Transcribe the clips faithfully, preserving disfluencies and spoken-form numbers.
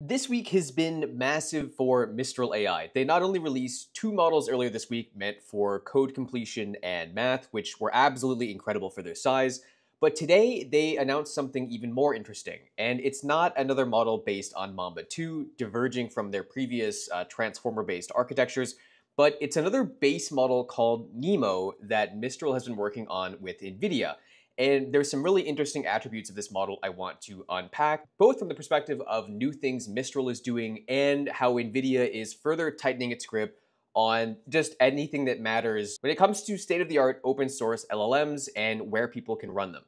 This week has been massive for Mistral A I. They not only released two models earlier this week meant for code completion and math, which were absolutely incredible for their size, but today they announced something even more interesting. And it's not another model based on Mamba two, diverging from their previous uh, transformer-based architectures, but it's another base model called Nemo that Mistral has been working on with NVIDIA. And there's some really interesting attributes of this model I want to unpack, both from the perspective of new things Mistral is doing and how NVIDIA is further tightening its grip on just anything that matters when it comes to state-of-the-art open source L L Ms and where people can run them.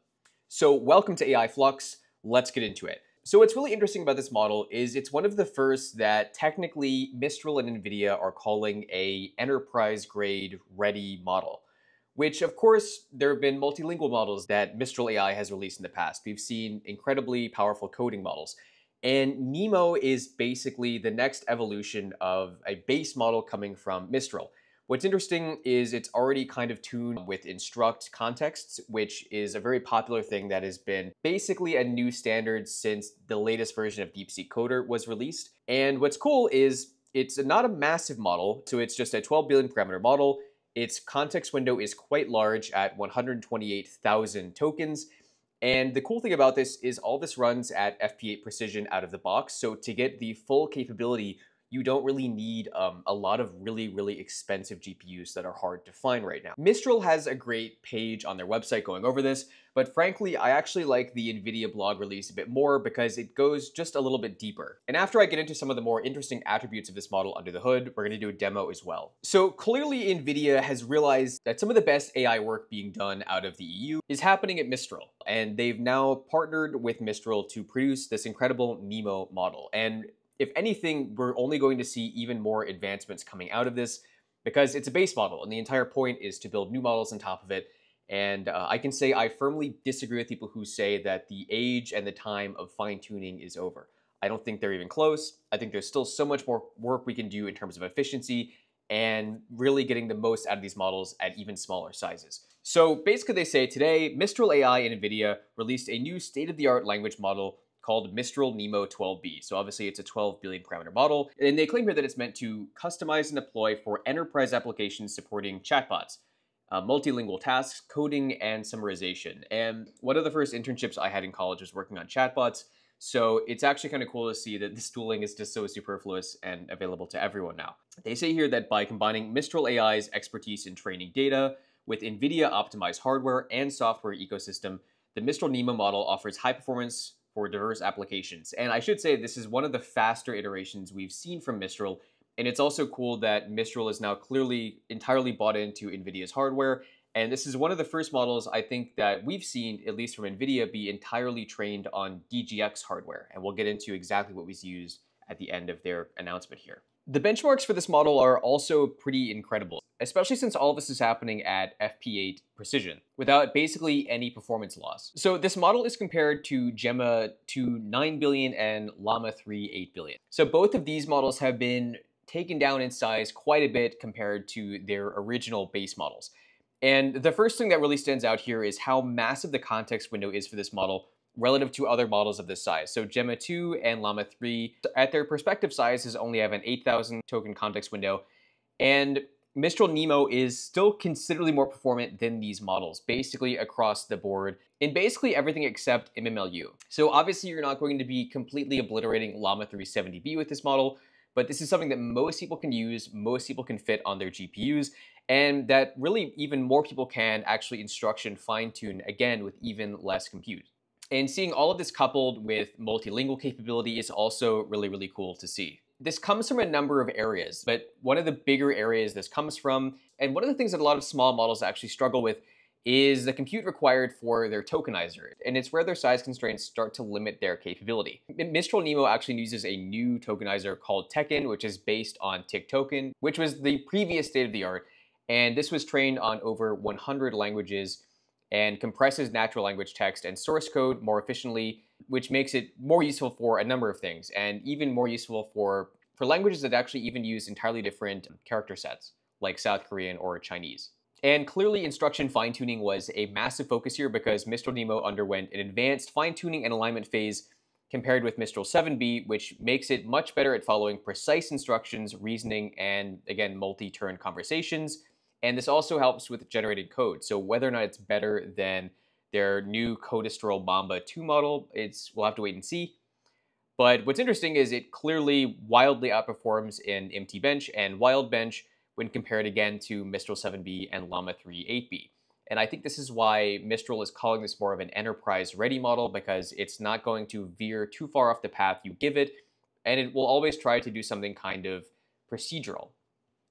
So welcome to Ai Flux, let's get into it. So what's really interesting about this model is it's one of the first that technically Mistral and NVIDIA are calling a enterprise-grade ready model. Which, of course, there have been multilingual models that Mistral A I has released in the past. We've seen incredibly powerful coding models. And Nemo is basically the next evolution of a base model coming from Mistral. What's interesting is it's already kind of tuned with instruct contexts, which is a very popular thing that has been basically a new standard since the latest version of DeepSeek Coder was released. And what's cool is it's not a massive model, so it's just a twelve billion parameter model. Its context window is quite large at one hundred twenty-eight thousand tokens. And the cool thing about this is all this runs at F P eight precision out of the box. So to get the full capability, you don't really need um, a lot of really, really expensive G P Us that are hard to find right now. Mistral has a great page on their website going over this, but frankly, I actually like the NVIDIA blog release a bit more because it goes just a little bit deeper. And after I get into some of the more interesting attributes of this model under the hood, we're gonna do a demo as well. So clearly NVIDIA has realized that some of the best A I work being done out of the E U is happening at Mistral. And they've now partnered with Mistral to produce this incredible Nemo model. And if anything, we're only going to see even more advancements coming out of this because it's a base model and the entire point is to build new models on top of it. And uh, I can say I firmly disagree with people who say that the age and the time of fine-tuning is over. I don't think they're even close. I think there's still so much more work we can do in terms of efficiency and really getting the most out of these models at even smaller sizes. So basically they say today, Mistral A I and NVIDIA released a new state-of-the-art language model called Mistral NeMo twelve B. So obviously it's a twelve billion parameter model. And they claim here that it's meant to customize and deploy for enterprise applications supporting chatbots, uh, multilingual tasks, coding, and summarization. And one of the first internships I had in college was working on chatbots. So it's actually kind of cool to see that this tooling is just so superfluous and available to everyone now. They say here that by combining Mistral A I's expertise in training data with NVIDIA optimized hardware and software ecosystem, the Mistral NeMo model offers high performance for diverse applications. And I should say this is one of the faster iterations we've seen from Mistral. And it's also cool that Mistral is now clearly entirely bought into NVIDIA's hardware. And this is one of the first models I think that we've seen, at least from NVIDIA, be entirely trained on D G X hardware. And we'll get into exactly what was used at the end of their announcement here. The benchmarks for this model are also pretty incredible, especially since all of this is happening at F P eight precision without basically any performance loss. So this model is compared to Gemma two nine billion and Llama three eight billion. So both of these models have been taken down in size quite a bit compared to their original base models. And the first thing that really stands out here is how massive the context window is for this model relative to other models of this size. So Gemma two and Llama three at their respective sizes only have an eight thousand token context window. And Mistral Nemo is still considerably more performant than these models, basically across the board, in basically everything except M M L U. So obviously you're not going to be completely obliterating Llama three seventy B with this model, but this is something that most people can use, most people can fit on their G P Us, and that really even more people can actually instruction fine-tune, again, with even less compute. And seeing all of this coupled with multilingual capability is also really, really cool to see. This comes from a number of areas, but one of the bigger areas this comes from, and one of the things that a lot of small models actually struggle with, is the compute required for their tokenizer. And it's where their size constraints start to limit their capability. Mistral Nemo actually uses a new tokenizer called Tekken, which is based on TikToken, which was the previous state of the art. And this was trained on over one hundred languages and compresses natural language text and source code more efficiently, which makes it more useful for a number of things, and even more useful for, for languages that actually even use entirely different character sets, like South Korean or Chinese. And clearly, instruction fine-tuning was a massive focus here because Mistral Nemo underwent an advanced fine-tuning and alignment phase compared with Mistral seven B, which makes it much better at following precise instructions, reasoning, and again, multi-turn conversations. And this also helps with generated code. So whether or not it's better than their new Codestral Mamba two model, it's, we'll have to wait and see. But what's interesting is it clearly wildly outperforms in M T Bench and Wild Bench when compared again to Mistral seven B and Llama three eight B. And I think this is why Mistral is calling this more of an enterprise-ready model, because it's not going to veer too far off the path you give it, and it will always try to do something kind of procedural.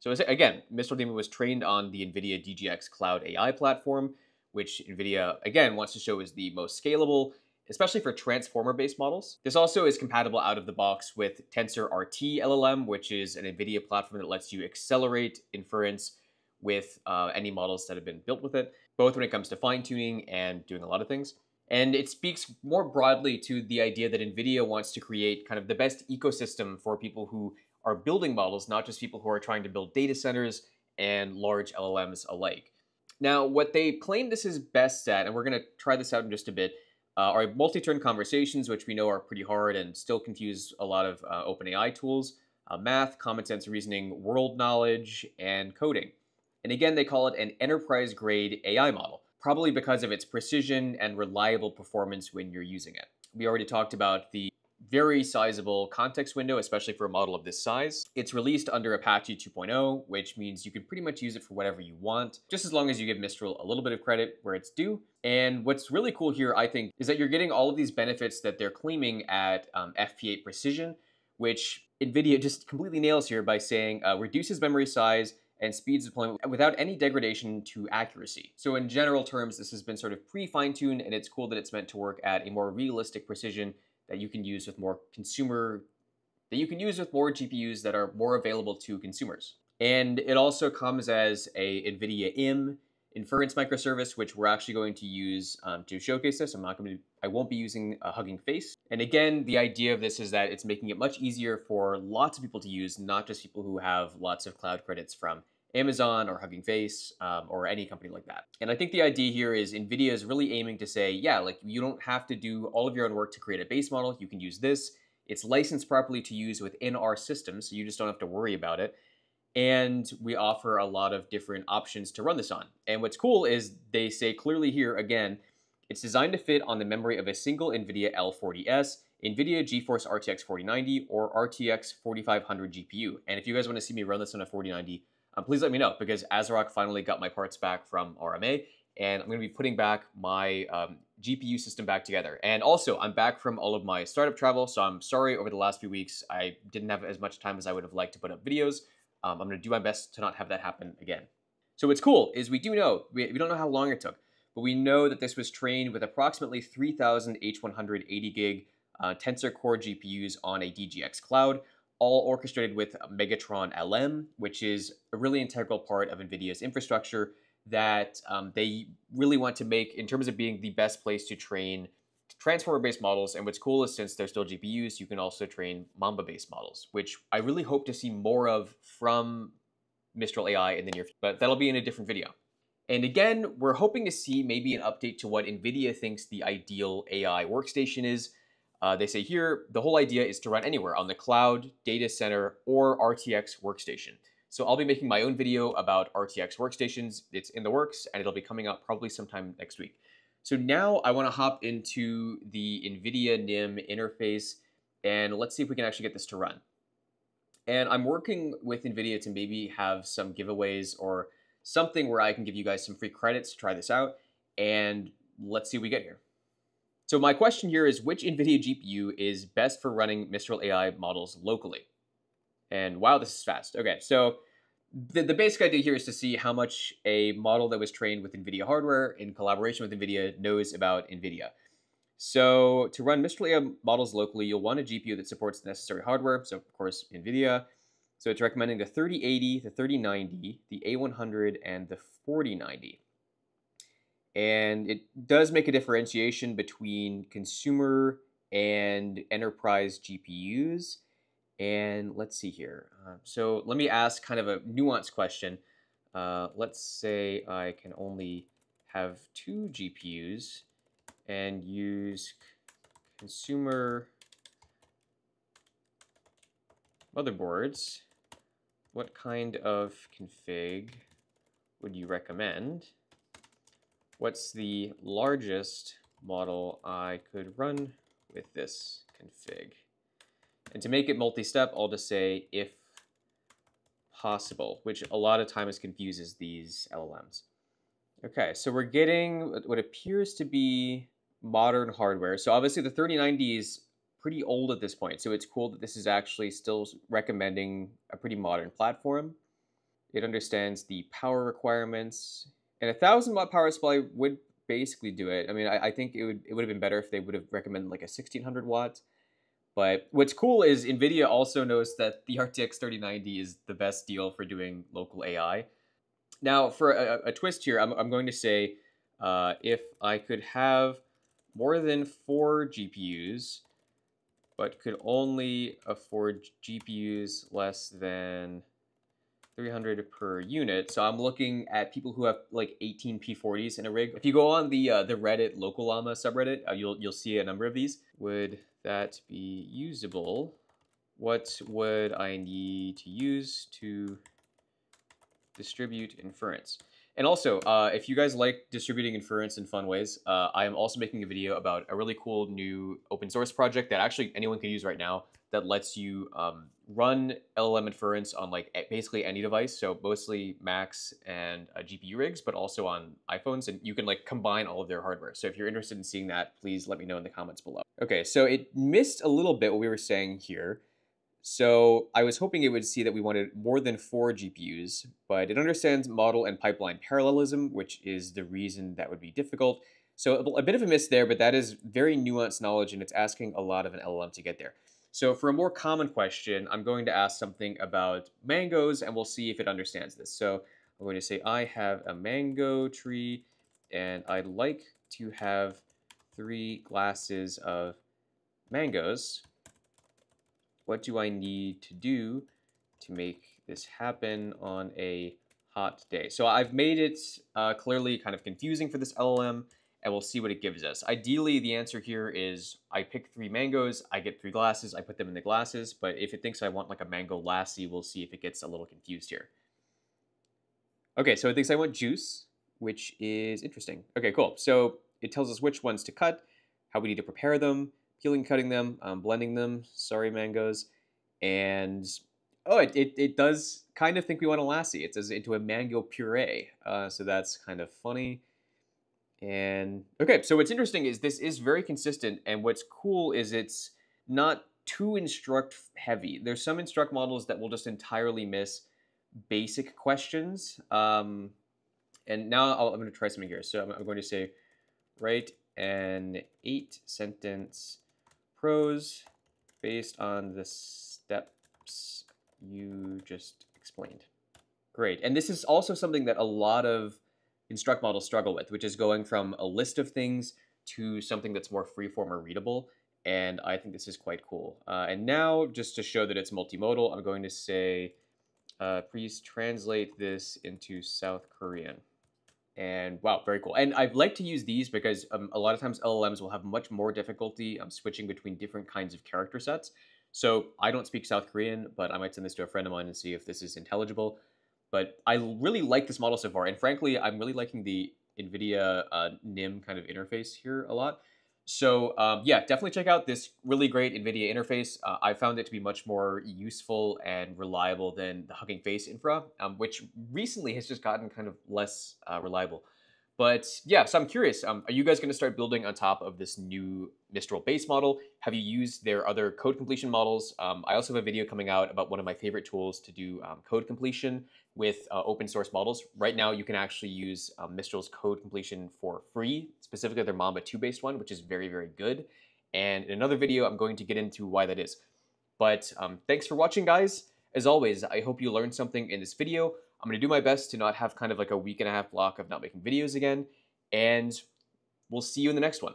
So again, Mistral NeMo was trained on the NVIDIA D G X Cloud A I platform, which NVIDIA, again, wants to show is the most scalable, especially for transformer-based models. This also is compatible out of the box with TensorRT L L M, which is an NVIDIA platform that lets you accelerate inference with uh, any models that have been built with it, both when it comes to fine-tuning and doing a lot of things. And it speaks more broadly to the idea that NVIDIA wants to create kind of the best ecosystem for people who are building models, not just people who are trying to build data centers and large L L Ms alike. Now, what they claim this is best at, and we're gonna try this out in just a bit, uh, are multi-turn conversations, which we know are pretty hard and still confuse a lot of uh, OpenAI tools, uh, math, common sense reasoning, world knowledge, and coding. And again, they call it an enterprise-grade A I model, probably because of its precision and reliable performance when you're using it. We already talked about the very sizable context window, especially for a model of this size. It's released under Apache two point oh, which means you can pretty much use it for whatever you want, just as long as you give Mistral a little bit of credit where it's due. And what's really cool here, I think, is that you're getting all of these benefits that they're claiming at um, F P eight precision, which NVIDIA just completely nails here by saying uh, reduces memory size and speeds deployment without any degradation to accuracy. So in general terms, this has been sort of pre-fine-tuned, and it's cool that it's meant to work at a more realistic precision that you can use with more consumer, that you can use with more G P Us that are more available to consumers. And it also comes as a NVIDIA N I M inference microservice, which we're actually going to use um, to showcase this. I'm not going to, I won't be using a hugging face. And again, the idea of this is that it's making it much easier for lots of people to use, not just people who have lots of cloud credits from Amazon or Hugging Face um, or any company like that. And I think the idea here is NVIDIA is really aiming to say, yeah, like you don't have to do all of your own work to create a base model. You can use this. It's licensed properly to use within our system, so you just don't have to worry about it. And we offer a lot of different options to run this on. And what's cool is they say clearly here, again, it's designed to fit on the memory of a single NVIDIA L forty S, NVIDIA GeForce R T X forty ninety, or R T X forty-five hundred G P U. And if you guys want to see me run this on a forty ninety, um, please let me know, because ASRock finally got my parts back from R M A, and I'm going to be putting back my um, G P U system back together. And also, I'm back from all of my startup travel, so I'm sorry over the last few weeks I didn't have as much time as I would have liked to put up videos. Um, I'm going to do my best to not have that happen again. So what's cool is we do know, we, we don't know how long it took, but we know that this was trained with approximately three thousand H one hundred eighty gig uh, Tensor Core G P Us on a D G X Cloud, all orchestrated with Megatron L M, which is a really integral part of NVIDIA's infrastructure that um, they really want to make in terms of being the best place to train transformer-based models. And what's cool is since they're still G P Us, you can also train Mamba-based models, which I really hope to see more of from Mistral A I in the near future, but that'll be in a different video. And again, we're hoping to see maybe an update to what NVIDIA thinks the ideal A I workstation is. Uh, they say here, the whole idea is to run anywhere on the cloud, data center, or R T X workstation. So I'll be making my own video about R T X workstations. It's in the works, and it'll be coming out probably sometime next week. So now I want to hop into the NVIDIA N I M interface, and let's see if we can actually get this to run. And I'm working with NVIDIA to maybe have some giveaways or something where I can give you guys some free credits to try this out, and let's see what we get here. So my question here is, which NVIDIA G P U is best for running Mistral A I models locally? And wow, this is fast. Okay, so The, the basic idea here is to see how much a model that was trained with NVIDIA hardware in collaboration with NVIDIA knows about NVIDIA. So to run Mistral A I models locally, you'll want a G P U that supports the necessary hardware. So of course, NVIDIA. So it's recommending the thirty eighty, the thirty ninety, the A one hundred, and the forty ninety. And it does make a differentiation between consumer and enterprise G P Us. And let's see here. Uh, so let me ask kind of a nuanced question. Uh, let's say I can only have two G P Us and use consumer motherboards, what kind of config would you recommend? What's the largest model I could run with this config? And to make it multi-step, I'll just say if possible, which a lot of times confuses these L L Ms. Okay, so we're getting what appears to be modern hardware. So obviously the thirty ninety is pretty old at this point, so it's cool that this is actually still recommending a pretty modern platform. It understands the power requirements, and a thousand watt power supply would basically do it. I mean, I, I think it would it would have been better if they would have recommended like a sixteen hundred watt. But what's cool is NVIDIA also knows that the R T X thirty ninety is the best deal for doing local A I. Now, for a, a twist here, I'm, I'm going to say uh, if I could have more than four G P Us, but could only afford G P Us less than three hundred per unit. So I'm looking at people who have like eighteen P forties in a rig. If you go on the uh, the Reddit Local Llama subreddit, uh, you'll you'll see a number of these. Would that be usable? What would I need to use to distribute inference? And also, uh, if you guys like distributing inference in fun ways, uh, I am also making a video about a really cool new open source project that actually anyone can use right now that lets you um, run L L M inference on like basically any device. So mostly Macs and uh, G P U rigs, but also on iPhones, and you can like combine all of their hardware. So if you're interested in seeing that, please let me know in the comments below. Okay, so it missed a little bit what we were saying here. So I was hoping it would see that we wanted more than four G P Us, but it understands model and pipeline parallelism, which is the reason that would be difficult. So a bit of a miss there, but that is very nuanced knowledge, and it's asking a lot of an L L M to get there. So for a more common question, I'm going to ask something about mangoes, and we'll see if it understands this. So I'm going to say, I have a mango tree, and I'd like to have three glasses of mangoes. What do I need to do to make this happen on a hot day? So I've made it uh, clearly kind of confusing for this L L M, and we'll see what it gives us. Ideally, the answer here is I pick three mangoes, I get three glasses, I put them in the glasses. But if it thinks I want like a mango lassi, we'll see if it gets a little confused here. Okay, so it thinks I want juice, which is interesting. Okay, cool. So it tells us which ones to cut, how we need to prepare them, peeling, cutting them, um, blending them, sorry mangoes, and oh, it, it, it does kind of think we want a lassi. It says into a mango puree, uh, so that's kind of funny. And okay, so what's interesting is this is very consistent, and what's cool is it's not too instruct heavy. There's some instruct models that will just entirely miss basic questions. Um, and now I'll, I'm gonna try something here. So I'm, I'm going to say, write an eight sentence prose based on the steps you just explained. Great, and this is also something that a lot of instruct models struggle with, which is going from a list of things to something that's more freeform or readable, and I think this is quite cool. Uh, and now, just to show that it's multimodal, I'm going to say, uh, please translate this into South Korean. And wow, very cool. And I've liked to use these because um, a lot of times L L Ms will have much more difficulty um, switching between different kinds of character sets. So I don't speak South Korean, but I might send this to a friend of mine and see if this is intelligible. But I really like this model so far. And frankly, I'm really liking the NVIDIA uh, NIM kind of interface here a lot. So um, yeah, definitely check out this really great NVIDIA interface. Uh, I found it to be much more useful and reliable than the Hugging Face infra, um, which recently has just gotten kind of less uh, reliable. But yeah, so I'm curious, um, are you guys gonna start building on top of this new Mistral base model? Have you used their other code completion models? Um, I also have a video coming out about one of my favorite tools to do um, code completion with uh, open source models. Right now, you can actually use um, Mistral's code completion for free, specifically their Mamba two based one, which is very, very good. And in another video, I'm going to get into why that is. But um, thanks for watching, guys. As always, I hope you learned something in this video. I'm gonna do my best to not have kind of like a week and a half block of not making videos again, and we'll see you in the next one.